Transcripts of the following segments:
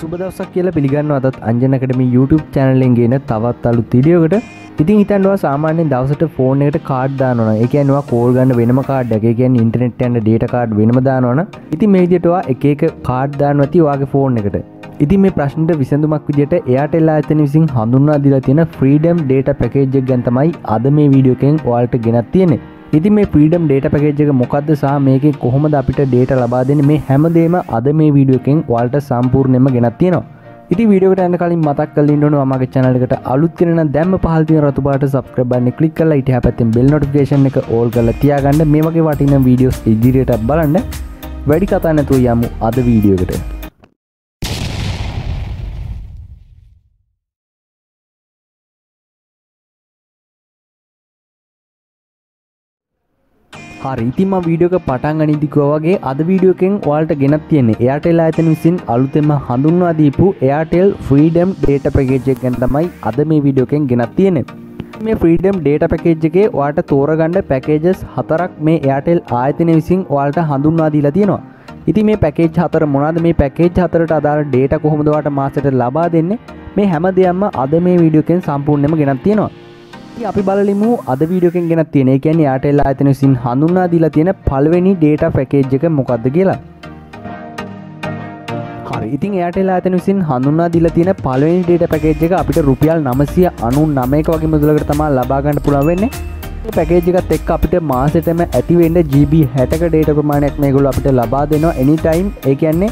සුබ දවසක් කියලා පිළිගන්නවා අදත් අංජන ඇකඩමි YouTube channel එකෙන් ගේන තවත් අලුත් වීඩියෝ එකට. ඉතින් හිතන්නවා සාමාන්‍යයෙන් දවසට phone එකට කාඩ් දානවා නම්. ඒ කියන්නේ ඔයා call ගන්න වෙනම කාඩ් එකක්. ඒ කියන්නේ internet යන data කාඩ් වෙනම දානවා නම්. ඉතින් මේ විදිහට ඔයා එක එක කාඩ් දානවා තිය ඔයාගේ phone එකට. ඉතින් මේ ප්‍රශ්නෙට විසඳුමක් විදිහට Airtel ආයතනය විසින් හඳුන්වා දීලා තියෙන freedom data package එක ගැන තමයි අද මේ වීඩියෝ එකෙන් ඔයාලට ගෙනත් තියෙන්නේ. ඉතින් මේ ෆ්‍රීඩම් ඩේටා පැකේජ් එක මොකද්ද සහ මේකෙන් කොහොමද අපිට ඩේටා ලබා දෙන්නේ මේ හැමදේම අද මේ වීඩියෝ එකෙන් ඔයාලට සම්පූර්ණයෙන්ම ගෙනත් තියෙනවා. ඉතින් වීඩියෝ එකට යන්න කලින් මතක් කරලා ඉන්න ඕනේ මාගේ channel එකට අලුත් වෙන නම් දැම්ම පහළ තියෙන රතු පාට subscribe button එක click කරලා ඊට එහා පැත්තෙන් bell notification එක all කරලා තියාගන්න මේ වගේ වටිනා videos ඉදිරියට බලන්න. වැඩි කතා නැතුව යමු අද වීඩියෝ එකට. හරි ඉතින් මම වීඩියෝ එක පටන් ගන්න ඉදි කිව්වා වගේ අද වීඩියෝ එකෙන් ඔයාලට ගෙනත් තියෙන්නේ Airtel ආයතන විසින් අලුතෙන්ම හඳුන්වා දීපු Airtel Freedom Data Package එක ගැන තමයි අද මේ වීඩියෝ එකෙන් ගෙනත් තියෙන්නේ. මේ Freedom Data Package එකේ ඔයාලට තෝරගන්න packages 4ක් මේ Airtel ආයතන විසින් ඔයාලට හඳුන්වා දීලා තියෙනවා. ඉතින් මේ package 4 මොනවාද මේ package 4ට අදාළ data කොහොමද ඔයාලට මාසෙට ලබා දෙන්නේ මේ හැමදේම අද මේ වීඩියෝ එකෙන් සම්පූර්ණයෙන්ම ගෙනත් තියෙනවා. අපි බලලිමු අද වීඩියෝ එකෙන් ගෙනත් තියෙන. ඒ කියන්නේ Airtel ආයතන විසින් හඳුන්වා දීලා තියෙන පළවෙනි data package එක මොකද්ද කියලා. හරි. ඉතින් Airtel ආයතන විසින් හඳුන්වා දීලා තියෙන පළවෙනි data package එක අපිට රුපියල් 999ක වගේ මුදලකට තමයි ලබා ගන්න පුළුවන් වෙන්නේ. මේ package එකත් එක්ක අපිට මාසෙටම ඇති වෙන්න GB 60ක data ප්‍රමාණයක් මේගොල්ලෝ අපිට ලබා දෙනවා anytime. ඒ කියන්නේ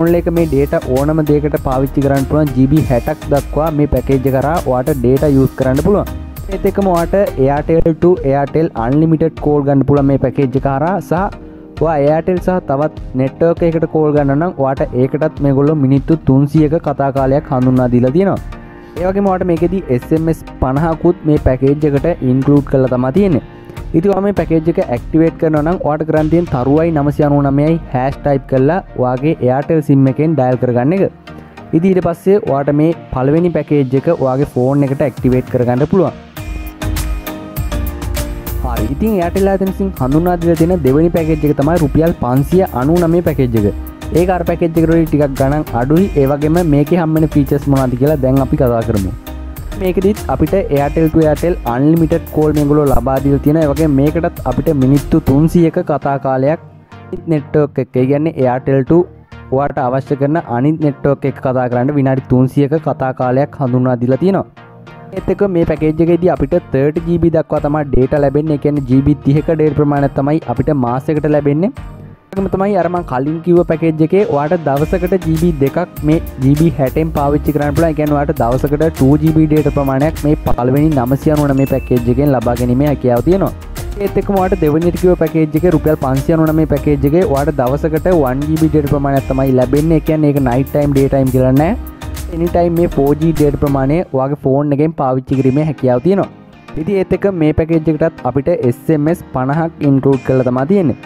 ඔන්ලයින් එක මේ data ඕනම දෙයකට පාවිච්චි කරන්න පුළුවන් GB 60ක් දක්වා මේ package එක කරා ඔයාට data use කරන්න පුළුවන්. ඒත් එක්කම ඔයාට Airtel to Airtel unlimited call ගන්න පුළුවන් මේ පැකේජ් එක හරහා සහ ඔයා Airtel සහ තවත් network එකකට call ගන්න නම් ඔයාට ඒකටත් මේගොල්ලෝ මිනිත්තු 300ක කතා කාලයක් හඳුන්වා දීලා තියෙනවා. ඒ වගේම ඔයාට මේකෙදි SMS 50කුත් මේ පැකේජ් එකට include කරලා තමයි තියෙන්නේ. ඉතින් ඔයා මේ පැකේජ් එක activate කරනවා නම් ඔයාට කරන් තියෙන තරුවයි 999යි # type කරලා ඔයාගේ Airtel SIM එකෙන් dial කරගන්න එක. ඉතින් ඊට පස්සේ ඔයාට මේ පළවෙනි පැකේජ් එක ඔයාගේ phone එකට activate කරගන්න පුළුවන්. ඉතින් Airtel ආයතන විසින් හඳුන්වා දීලා තියෙන දෙවෙනි පැකේජ් එක තමයි රුපියල් 599 පැකේජ් එක. ඒක අර පැකේජ් එකට වඩා ටිකක් ගණන් අඩුයි. ඒ වගේම මේකේ හම්බෙන ෆීචර්ස් මොනවද කියලා දැන් අපි කතා කරමු. මේකෙදිත් අපිට Airtel to Airtel unlimited call මේගොල්ලෝ ලබා දීලා තියෙනවා. ඒ වගේම මේකටත් අපිට මිනිත්තු 300ක කතා කාලයක් network එක. ඒ කියන්නේ Airtel to ඔයාට අවශ්‍ය කරන අනිත් network එක කතා කරන්න විනාඩි 300ක කතා කාලයක් හඳුන්වා දීලා තියෙනවා. ඒත් එක්ක මේ පැකේජ් එකේදී අපිට 30 GB දක්වා තමයි data ලැබෙන්නේ. ඒ කියන්නේ GB 30ක data ප්‍රමාණයක් තමයි අපිට මාසයකට ලැබෙන්නේ. ඒකම තමයි අර මම කලින් කිව්ව පැකේජ් එකේ ඔයාලට දවසකට GB 2ක් මේ GB 60න් පාවිච්චි කරන්න පුළුවන්. ඒ කියන්නේ ඔයාලට දවසකට 2 GB data ප්‍රමාණයක් මේ පළවෙනි 999 මේ පැකේජ් එකෙන් ලබා ගැනීමේ හැකියාව තියෙනවා. ඒත් එක්කම ඔයාලට දෙවෙනි කිව්ව පැකේජ් එකේ රුපියල් 599 මේ පැකේජ් එකේ ඔයාලට දවසකට 1 GB data ප්‍රමාණයක් තමයි ලැබෙන්නේ. ඒ කියන්නේ ඒක night time day time කියලා නෑ. anytime මේ 4G data ප්‍රමාණය ඔයාගේ phone එකෙන් පාවිච්චි කිරීමේ හැකියාව තියෙනවා. ඉතින් ඒත් එක්ක මේ package එකටත් අපිට SMS 50ක් include කරලා තමයි තියෙන්නේ.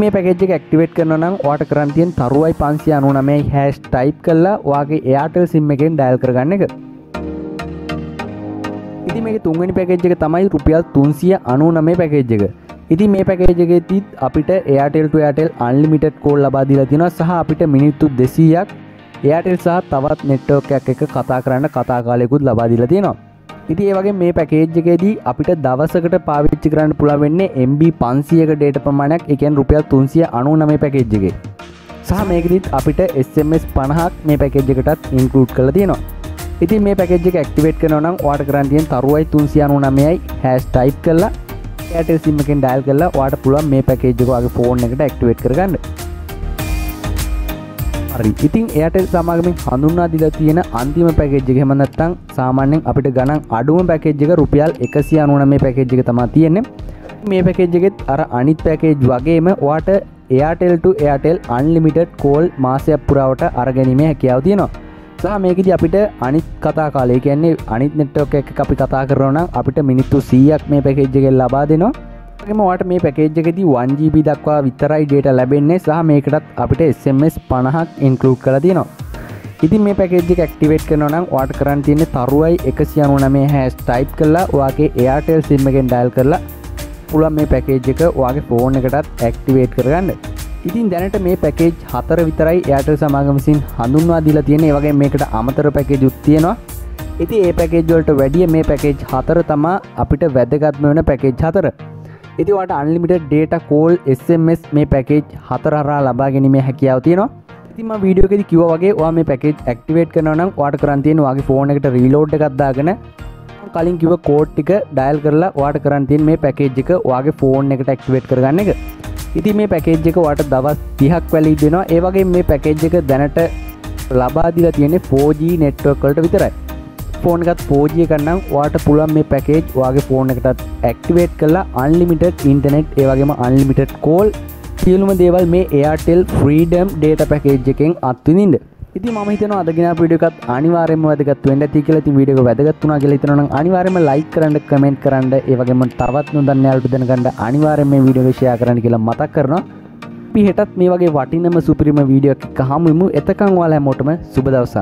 මේ package එක activate කරනවා නම් ඔයාට කරන් තියෙන තරුවයි 599යි # type කරලා ඔයාගේ Airtel SIM එකෙන් dial කරගන්න එක. ඉතින් මේකේ තුන්වෙනි package එක තමයි රුපියල් 399 package එක. ඉතින් මේ package එකේදීත් අපිට Airtel to Airtel unlimited call ලබා දීලා තියෙනවා සහ අපිට මිනිත්තු 200ක් Airtel සහ තවත් network එකක් එක්ක කතා කරන්න කතා කාලයකුත් ලබා දීලා තියෙනවා. ඉතින් ඒ වගේ මේ package එකේදී අපිට දවසකට පාවිච්චි කරන්න පුළුවන් වෙන්නේ MB 500ක data ප්‍රමාණයක්. ඒ කියන්නේ රුපියල් 399 package එකේ. සහ මේකෙදිත් අපිට SMS 50ක් මේ package එකටත් include කරලා තියෙනවා. ඉතින් මේ package එක activate කරනවා නම් ඔයාට කරන් තියෙන තරුවයි 399යි # type කරලා Airtel SIM එකෙන් dial කරලා ඔයාට පුළුවන් මේ package එක ඔයාගේ phone එකට activate කරගන්න. ඉතින් Airtel සමාගමෙන් හඳුන්වා දීලා තියෙන අන්තිම පැකේජ් එක එහෙම නැත්නම් සාමාන්‍යයෙන් අපිට ගණන් අඩුම පැකේජ් එක රුපියල් 199 පැකේජ් එක තමයි තියෙන්නේ. මේ පැකේජ් එකෙත් අර අනිත් පැකේජ් වගේම ඔයාට Airtel to Airtel unlimited call මාසයක් පුරාවට අරගැනීමේ හැකියාව තියෙනවා. සහ මේකෙදි අපිට අනිත් කතා කාලය කියන්නේ අනිත් network එකක අපි කතා කරනවා නම් අපිට මිනිත්තු 100ක් මේ පැකේජ් එකෙන් ලබා දෙනවා. ඒකම ඔයාලට මේ පැකේජ් එකේදී 1 GB දක්වා විතරයි data ලැබෙන්නේ සහ මේකටත් අපිට SMS 50ක් include කරලා තියෙනවා. ඉතින් මේ පැකේජ් එක activate කරනවා නම් ඔයාලට කරන් තියෙන්නේ තරුවයි 199 # type කරලා ඔයාගේ Airtel SIM එකෙන් dial කරලා පුළුවන් මේ පැකේජ් එක ඔයාගේ phone එකටත් activate කරගන්න. ඉතින් දැනට මේ පැකේජ් 4 විතරයි Airtel සමාගම විසින් හඳුන්වා දීලා තියෙන්නේ. ඒ වගේම මේකට අමතර පැකේජුත් තියෙනවා. ඉතින් මේ පැකේජ් වලට වැඩිය මේ පැකේජ් 4 තමයි අපිට වැදගත්ම වෙන පැකේජ් 4. ඉතින් ඔයාලට unlimited data call SMS මේ පැකේජ් 4 හරහා ලබා ගැනීමේ හැකියාව තියෙනවා. ඉතින් මම වීඩියෝ එකේදී කිව්වා වගේ ඔයා මේ පැකේජ් ඇක්ටිවේට් කරනවා නම් ඔයාට කරන් තියෙන ඔයාගේ ෆෝන් එකට රීලෝඩ් එකක් දාගෙන කලින් කිව්ව කෝඩ් ටික ඩයල් කරලා ඔයාට කරන් තියෙන මේ පැකේජ් එක ඔයාගේ ෆෝන් එකට ඇක්ටිවේට් කරගන්න එක. ඉතින් මේ පැකේජ් එක ඔයාට දවස් 30ක් වැලිඩ් වෙනවා. ඒ වගේම මේ පැකේජ් එක දැනට ලබා දීලා තියෙන්නේ 4G network වලට විතරයි. ෆෝන් එකත් 4G එකක් නම් ඔයාට පුළුවන් මේ පැකේජ් ඔයාගේ ෆෝන් එකටත් ඇක්ටිවේට් කරලා unlimited internet ඒ වගේම unlimited call සියලුම දේවල් මේ Airtel Freedom data package එකෙන් අත්විඳින්න. ඉතින් මම හිතනවා අද ගෙනාපු වීඩියෝ එකත් අනිවාර්යයෙන්ම වැදගත් වෙන්න ඇති කියලා. ඉතින් වීඩියෝ එක වැදගත් වුණා කියලා හිතනවා නම් අනිවාර්යයෙන්ම like කරන්න, comment කරන්න, ඒ වගේම තවත් නොදන්න යාළුවෝ දැනගන්න අනිවාර්යයෙන්ම මේ වීඩියෝ එක share කරන්න කියලා මතක් කරනවා. අපි හෙටත් මේ වගේ වටිනම සුපිරිම වීඩියෝ එකක් හමුවෙමු. එතකන් ඔයාලා හැමෝටම සුබ දවසක්.